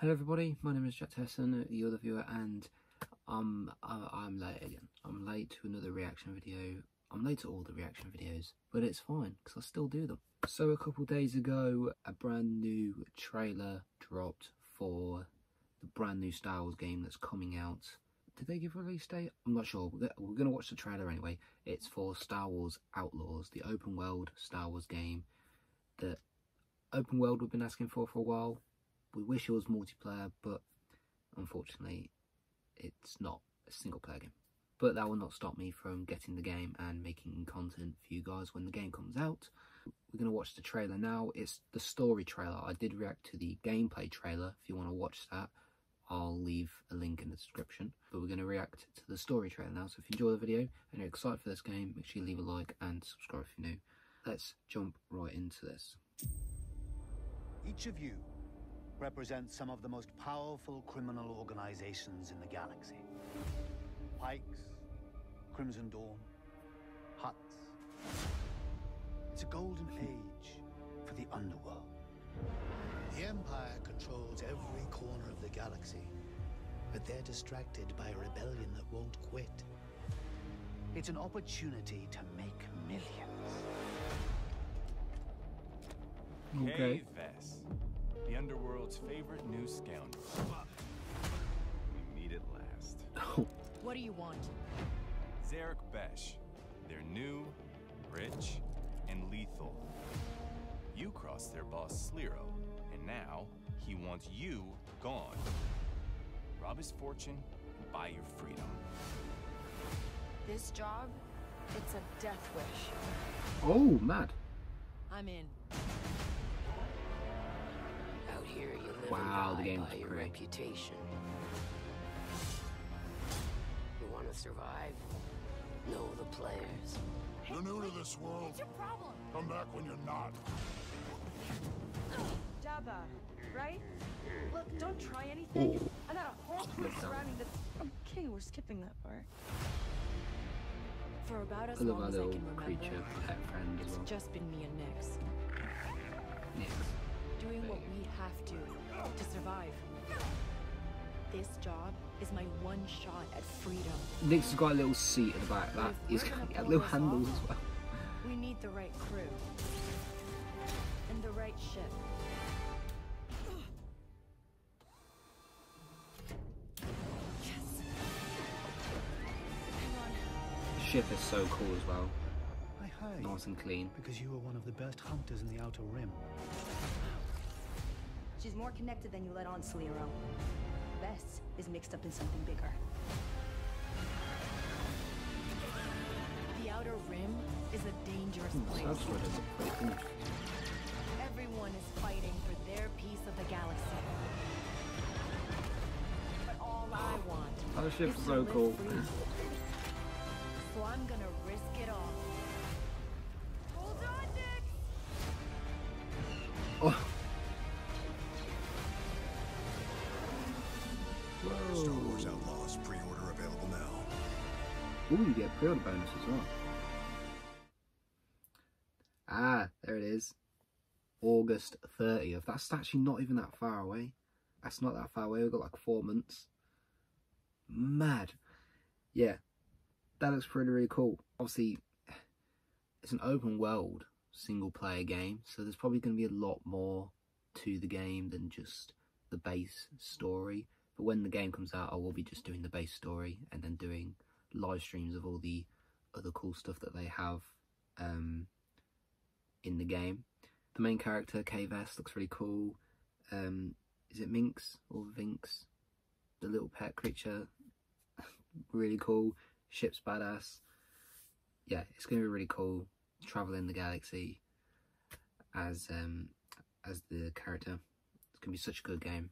Hello everybody, my name is Jack Tesson, the other viewer, and I'm late again. I'm late to another reaction video. I'm late to all the reaction videos, but it's fine because I still do them. So a couple days ago, a brand new trailer dropped for the brand new Star Wars game that's coming out. Did they give a release date? I'm not sure. We're going to watch the trailer anyway. It's for Star Wars Outlaws, the open world Star Wars game that open world we've been asking for a while. We wish it was multiplayer, but unfortunately it's not a single player game. But that will not stop me from getting the game and making content for you guys when the game comes out. We're going to watch the trailer now. It's the story trailer. I did react to the gameplay trailer. If you want to watch that, I'll leave a link in the description. But we're going to react to the story trailer now. So if you enjoy the video and you're excited for this game, make sure you leave a like and subscribe if you're new. Let's jump right into this. Each of you represent some of the most powerful criminal organizations in the galaxy. Pikes, Crimson Dawn, Huts. It's a golden age for the underworld. The Empire controls every corner of the galaxy, but they're distracted by a rebellion that won't quit. It's an opportunity to make millions. Okay. Hey, Vess. The underworld's favorite new scoundrel. We need it last. Oh. What do you want? Zarek Besh. They're new, rich, and lethal. You crossed their boss Slero, and now he wants you gone. Rob his fortune and buy your freedom. This job, it's a death wish. Oh, mad. I'm in. Here you live wow, and die the game's by your reputation. You want to survive? Know the players. You're new to this world. What's your problem? Come back when you're not. Jabba, right? Look, don't try anything. Ooh. I got a whole crew surrounding this. Okay, we're skipping that part. For about as long as I can remember, it's just been me and Nix. Nix. Doing what we have to survive. This job is my one shot at freedom. Nix has got a little seat in the back. That is got little handles as well. We need the right crew and the right ship. Yes. Hang on. The ship is so cool as well. I heard nice and clean. Because you were one of the best hunters in the Outer Rim. She's more connected than you let on, Slero. Vess is mixed up in something bigger. The Outer Rim is a dangerous place. Everyone is fighting for their piece of the galaxy. But all I want is to live free. So I'm gonna risk it all. Hold on, Nix! Oh. Star Wars Outlaws pre-order available now. Ooh, you get a pre-order bonus as well. Ah, there it is. August 30th. That's actually not even that far away. That's not that far away. We've got like 4 months. Mad. Yeah, that looks pretty really cool. Obviously, it's an open world single player game, so there's probably going to be a lot more to the game than just the base story. But when the game comes out, I will be just doing the base story and then doing live streams of all the other cool stuff that they have in the game. The main character, Vess, looks really cool. Is it Minx or Vinx? The little pet creature. Really cool. Ship's badass. Yeah, it's going to be really cool traveling the galaxy as the character. It's going to be such a good game.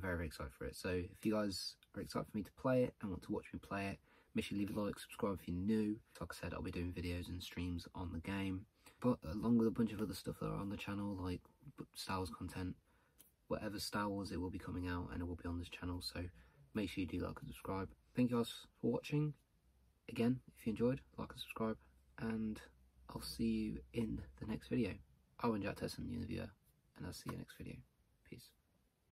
Very, very excited for it. So if you guys are excited for me to play it and want to watch me play it, make sure you leave a like, subscribe if you're new. Like I said, I'll be doing videos and streams on the game, but along with a bunch of other stuff that are on the channel, like Star Wars content, whatever Star Wars, it will be coming out and it will be on this channel. So make sure you do like and subscribe. Thank you guys for watching. Again, if you enjoyed, like and subscribe, and I'll see you in the next video. I've been Jack Tesson, the viewer, and I'll see you next video. Peace.